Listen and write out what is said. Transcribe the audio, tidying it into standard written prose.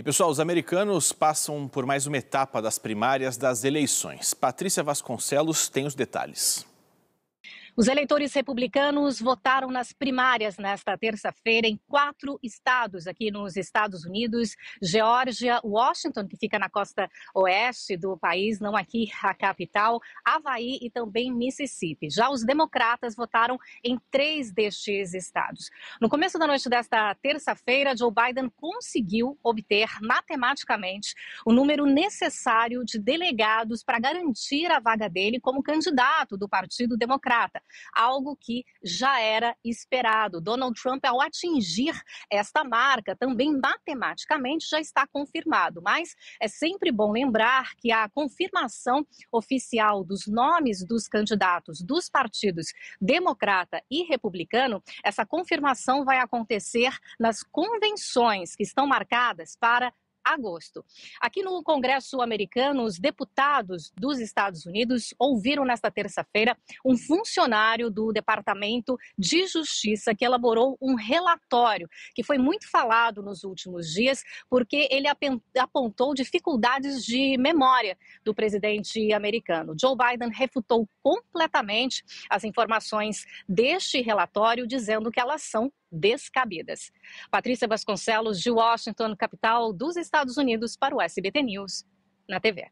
E, pessoal, os americanos passam por mais uma etapa das primárias das eleições. Patrícia Vasconcelos tem os detalhes. Os eleitores republicanos votaram nas primárias nesta terça-feira em 4 estados aqui nos Estados Unidos: Geórgia, Washington, que fica na costa oeste do país, não aqui a capital, Havaí e também Mississippi. Já os democratas votaram em 3 destes estados. No começo da noite desta terça-feira, Joe Biden conseguiu obter matematicamente o número necessário de delegados para garantir a vaga dele como candidato do Partido Democrata. Algo que já era esperado. Donald Trump, ao atingir esta marca, também matematicamente já está confirmado. Mas é sempre bom lembrar que a confirmação oficial dos nomes dos candidatos dos partidos democrata e republicano, essa confirmação vai acontecer nas convenções que estão marcadas para agosto. Aqui no Congresso americano, os deputados dos Estados Unidos ouviram nesta terça-feira um funcionário do Departamento de Justiça que elaborou um relatório que foi muito falado nos últimos dias porque ele apontou dificuldades de memória do presidente americano. Joe Biden refutou completamente as informações deste relatório, dizendo que elas são descabidas. Patrícia Vasconcelos, de Washington, capital dos Estados Unidos, para o SBT News, na TV.